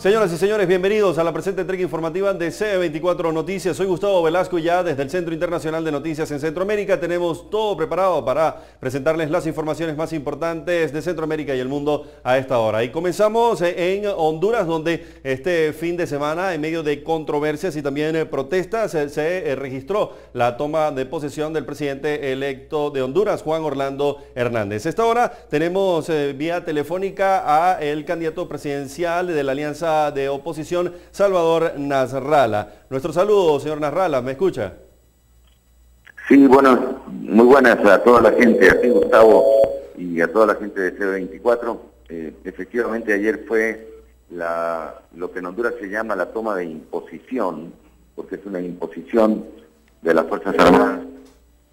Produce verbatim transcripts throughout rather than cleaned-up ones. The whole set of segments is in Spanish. Señoras y señores, bienvenidos a la presente entrega informativa de C veinticuatro Noticias. Soy Gustavo Velasco y ya desde el Centro Internacional de Noticias en Centroamérica tenemos todo preparado para presentarles las informaciones más importantes de Centroamérica y el mundo a esta hora. Y comenzamos en Honduras, donde este fin de semana, en medio de controversias y también protestas, se registró la toma de posesión del presidente electo de Honduras, Juan Orlando Hernández. A esta hora tenemos eh, vía telefónica a el candidato presidencial de la Alianza de oposición, Salvador Nasralla. Nuestro saludo, señor Nasralla, ¿me escucha? Sí, bueno, muy buenas a toda la gente, a ti Gustavo y a toda la gente de C veinticuatro. Eh, efectivamente ayer fue la, lo que en Honduras se llama la toma de imposición, porque es una imposición de las Fuerzas Armadas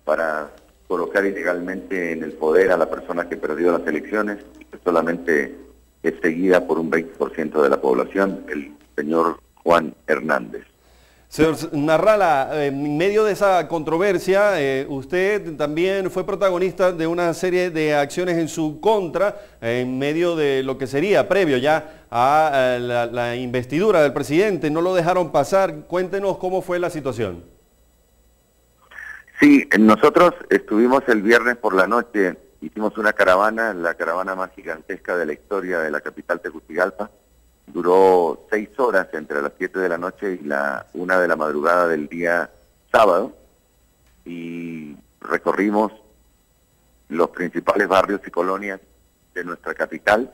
para colocar ilegalmente en el poder a la persona que perdió las elecciones, que solamente es seguida por un veinte por ciento de la población, el señor Juan Hernández. Señor Nasralla, en medio de esa controversia, eh, usted también fue protagonista de una serie de acciones en su contra, eh, en medio de lo que sería previo ya a, a la, la investidura del presidente. No lo dejaron pasar. Cuéntenos cómo fue la situación. Sí, nosotros estuvimos el viernes por la noche. Hicimos una caravana, la caravana más gigantesca de la historia de la capital Tegucigalpa. Duró seis horas entre las siete de la noche y la una de la madrugada del día sábado. Y recorrimos los principales barrios y colonias de nuestra capital.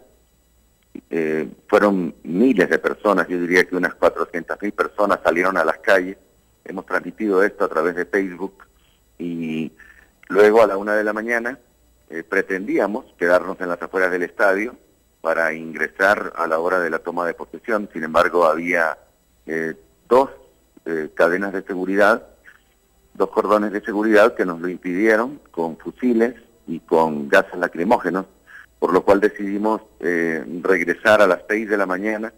Eh, fueron miles de personas, yo diría que unas cuatrocientas mil personas salieron a las calles. Hemos transmitido esto a través de Facebook. Y luego a la una de la mañana Eh, pretendíamos quedarnos en las afueras del estadio para ingresar a la hora de la toma de posesión. Sin embargo, había eh, dos eh, cadenas de seguridad, dos cordones de seguridad que nos lo impidieron con fusiles y con gases lacrimógenos, por lo cual decidimos eh, regresar a las seis de la mañana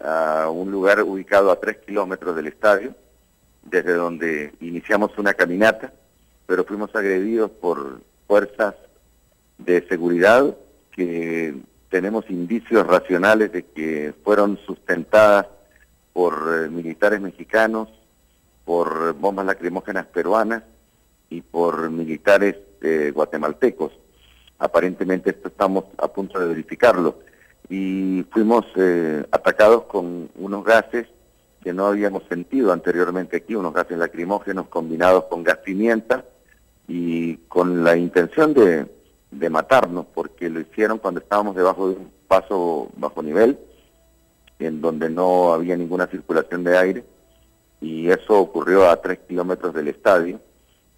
a un lugar ubicado a tres kilómetros del estadio, desde donde iniciamos una caminata, pero fuimos agredidos por fuerzas de seguridad que tenemos indicios racionales de que fueron sustentadas por eh, militares mexicanos, por bombas lacrimógenas peruanas y por militares eh, guatemaltecos. Aparentemente esto estamos a punto de verificarlo. Y fuimos eh, atacados con unos gases que no habíamos sentido anteriormente aquí, unos gases lacrimógenos combinados con gas pimienta y con la intención de de matarnos, porque lo hicieron cuando estábamos debajo de un paso bajo nivel, en donde no había ninguna circulación de aire, y eso ocurrió a tres kilómetros del estadio,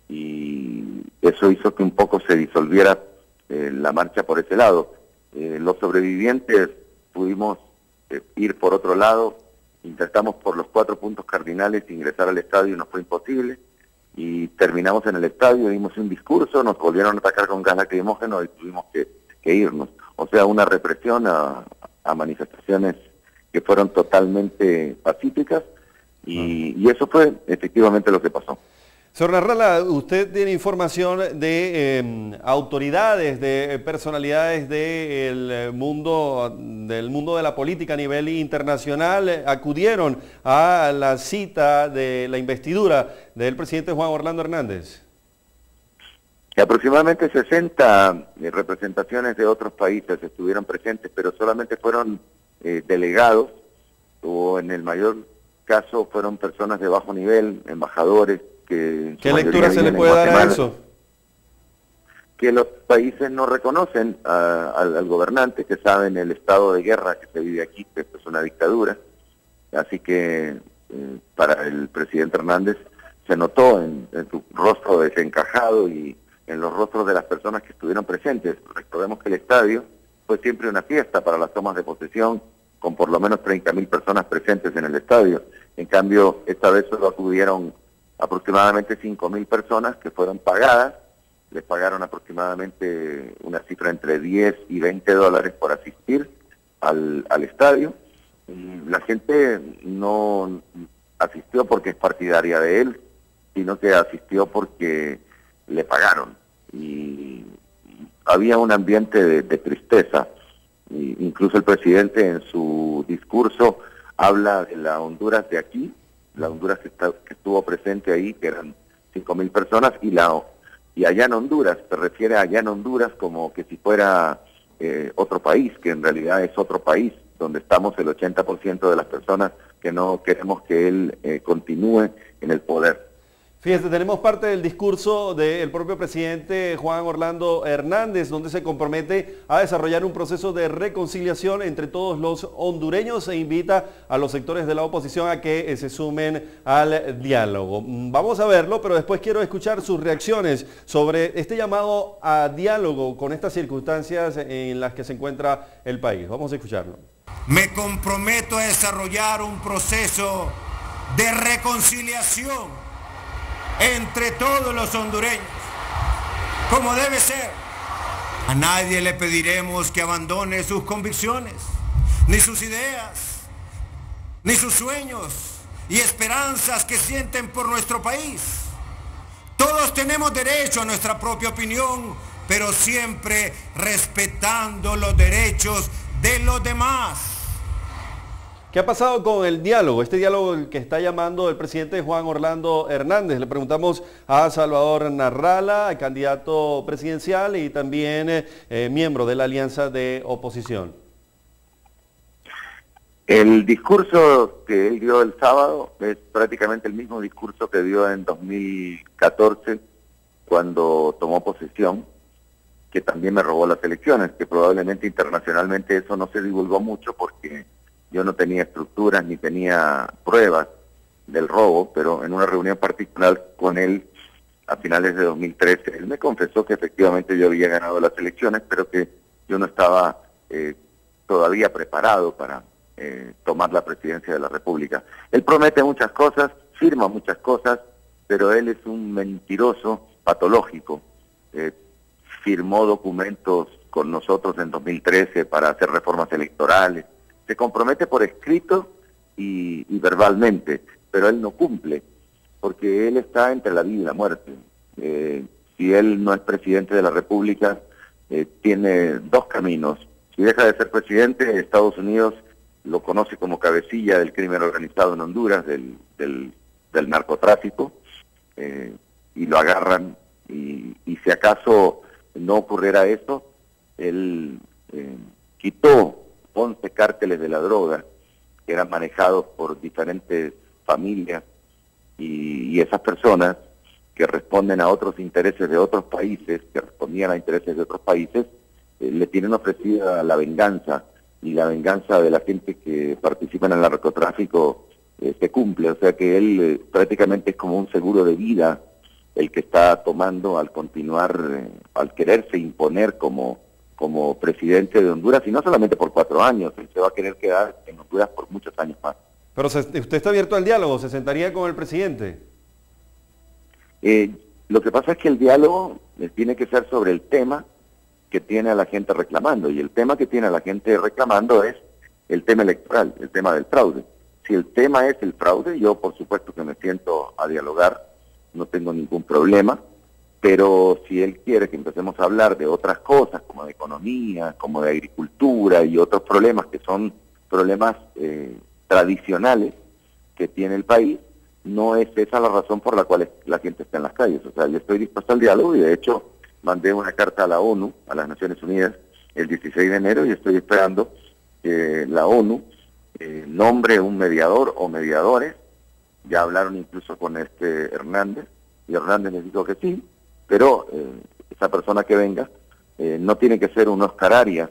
y eso hizo que un poco se disolviera eh, la marcha por ese lado. Eh, los sobrevivientes pudimos eh, ir por otro lado, intentamos por los cuatro puntos cardinales ingresar al estadio, nos fue imposible, y terminamos en el estadio, dimos un discurso, nos volvieron a atacar con gas lacrimógeno y tuvimos que, que irnos. O sea, una represión a, a manifestaciones que fueron totalmente pacíficas y, y eso fue efectivamente lo que pasó. Señor Nasralla, usted tiene información de eh, autoridades, de personalidades del mundo, del mundo de la política a nivel internacional, acudieron a la cita de la investidura del presidente Juan Orlando Hernández. Aproximadamente sesenta representaciones de otros países estuvieron presentes, pero solamente fueron eh, delegados, o en el mayor caso fueron personas de bajo nivel, embajadores. Que ¿Qué lectura se le puede dar a eso? Que los países no reconocen a, a, al gobernante, que saben el estado de guerra que se vive aquí, que esto es una dictadura. Así que eh, para el presidente Hernández se notó en, en su rostro desencajado y en los rostros de las personas que estuvieron presentes. Recordemos que el estadio fue siempre una fiesta para las tomas de posesión, con por lo menos treinta mil personas presentes en el estadio. En cambio, esta vez solo acudieron aproximadamente cinco mil personas que fueron pagadas, les pagaron aproximadamente una cifra entre diez y veinte dólares por asistir al, al estadio. La gente no asistió porque es partidaria de él, sino que asistió porque le pagaron. Y había un ambiente de, de tristeza. Incluso el presidente en su discurso habla de la Honduras de aquí, la Honduras que, está, que estuvo presente ahí, que eran cinco mil personas, y la y allá en Honduras, se refiere a allá en Honduras como que si fuera eh, otro país, que en realidad es otro país, donde estamos el ochenta por ciento de las personas que no queremos que él eh, continúe en el poder. Fíjense, tenemos parte del discurso del propio presidente Juan Orlando Hernández, donde se compromete a desarrollar un proceso de reconciliación entre todos los hondureños e invita a los sectores de la oposición a que se sumen al diálogo. Vamos a verlo, pero después quiero escuchar sus reacciones sobre este llamado a diálogo con estas circunstancias en las que se encuentra el país. Vamos a escucharlo. Me comprometo a desarrollar un proceso de reconciliación entre todos los hondureños, como debe ser. A nadie le pediremos que abandone sus convicciones, ni sus ideas, ni sus sueños y esperanzas que sienten por nuestro país. Todos tenemos derecho a nuestra propia opinión, pero siempre respetando los derechos de los demás. ¿Qué ha pasado con el diálogo? Este diálogo que está llamando el presidente Juan Orlando Hernández. Le preguntamos a Salvador Nasralla, candidato presidencial y también eh, miembro de la Alianza de Oposición. El discurso que él dio el sábado es prácticamente el mismo discurso que dio en dos mil catorce cuando tomó posesión, que también me robó las elecciones, que probablemente internacionalmente eso no se divulgó mucho porque yo no tenía estructuras ni tenía pruebas del robo, pero en una reunión particular con él a finales de dos mil trece, él me confesó que efectivamente yo había ganado las elecciones, pero que yo no estaba eh, todavía preparado para eh, tomar la presidencia de la República. Él promete muchas cosas, firma muchas cosas, pero él es un mentiroso patológico. Eh, firmó documentos con nosotros en dos mil trece para hacer reformas electorales, se compromete por escrito y, y verbalmente, pero él no cumple, porque él está entre la vida y la muerte. Eh, si él no es presidente de la República, eh, tiene dos caminos. Si deja de ser presidente, Estados Unidos lo conoce como cabecilla del crimen organizado en Honduras, del, del, del narcotráfico, eh, y lo agarran. Y, y si acaso no ocurriera eso, él eh, quitó once cárteles de la droga que eran manejados por diferentes familias y, y esas personas que responden a otros intereses de otros países, que respondían a intereses de otros países, eh, le tienen ofrecida la venganza, y la venganza de la gente que participa en el narcotráfico eh, se cumple. O sea que él eh, prácticamente es como un seguro de vida el que está tomando al continuar, eh, al quererse imponer como como presidente de Honduras, y no solamente por cuatro años, él se va a querer quedar en Honduras por muchos años más. Pero se, usted está abierto al diálogo, ¿se sentaría con el presidente? Eh, lo que pasa es que el diálogo tiene que ser sobre el tema que tiene a la gente reclamando, y el tema que tiene a la gente reclamando es el tema electoral, el tema del fraude. Si el tema es el fraude, yo por supuesto que me siento a dialogar, no tengo ningún problema. Pero si él quiere que empecemos a hablar de otras cosas, como de economía, como de agricultura y otros problemas que son problemas eh, tradicionales que tiene el país, no es esa la razón por la cual la gente está en las calles. O sea, yo estoy dispuesto al diálogo y de hecho mandé una carta a la ONU, a las Naciones Unidas, el dieciséis de enero, y estoy esperando que la ONU eh, nombre un mediador o mediadores. Ya hablaron incluso con este Hernández, y Hernández les dijo que sí. Pero eh, esa persona que venga eh, no tiene que ser un Oscar Arias,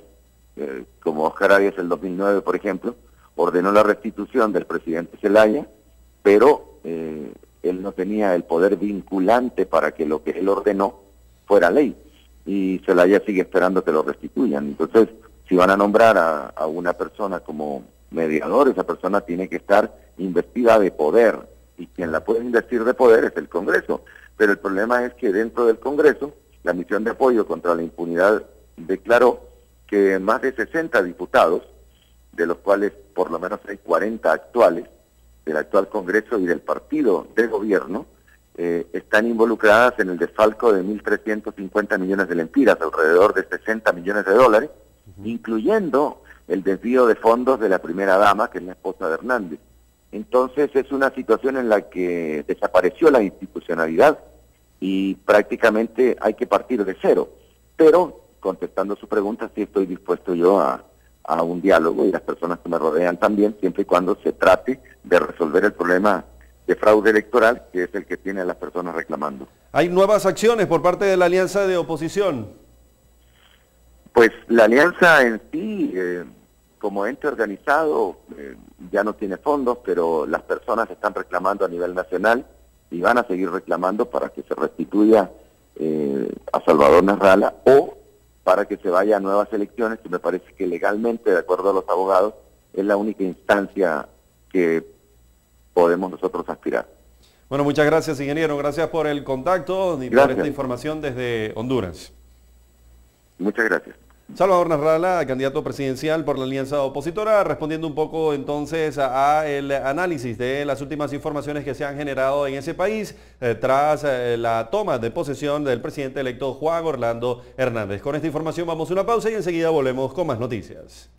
eh, como Oscar Arias el dos mil nueve, por ejemplo, ordenó la restitución del presidente Zelaya, pero eh, él no tenía el poder vinculante para que lo que él ordenó fuera ley, y Zelaya sigue esperando que lo restituyan. Entonces, si van a nombrar a, a una persona como mediador, esa persona tiene que estar investida de poder, y quien la puede investir de poder es el Congreso. Pero el problema es que dentro del Congreso, la misión de apoyo contra la impunidad declaró que más de sesenta diputados, de los cuales por lo menos hay cuarenta actuales, del actual Congreso y del partido de gobierno, eh, están involucradas en el desfalco de mil trescientos cincuenta millones de lempiras, alrededor de sesenta millones de dólares, incluyendo el desvío de fondos de la primera dama, que es la esposa de Hernández. Entonces es una situación en la que desapareció la institucionalidad y prácticamente hay que partir de cero. Pero, contestando su pregunta, sí estoy dispuesto yo a, a un diálogo, y las personas que me rodean también, siempre y cuando se trate de resolver el problema de fraude electoral, que es el que tiene a las personas reclamando. ¿Hay nuevas acciones por parte de la Alianza de Oposición? Pues la Alianza en sí, eh, como ente organizado, eh, ya no tiene fondos, pero las personas están reclamando a nivel nacional y van a seguir reclamando para que se restituya eh, a Salvador Nasralla, o para que se vaya a nuevas elecciones, que me parece que legalmente, de acuerdo a los abogados, es la única instancia que podemos nosotros aspirar. Bueno, muchas gracias, ingeniero. Gracias por el contacto y gracias por esta información desde Honduras. Muchas gracias. Salvador Nasralla, candidato presidencial por la Alianza Opositora, respondiendo un poco entonces a, a el análisis de las últimas informaciones que se han generado en ese país eh, tras eh, la toma de posesión del presidente electo Juan Orlando Hernández. Con esta información vamos a una pausa y enseguida volvemos con más noticias.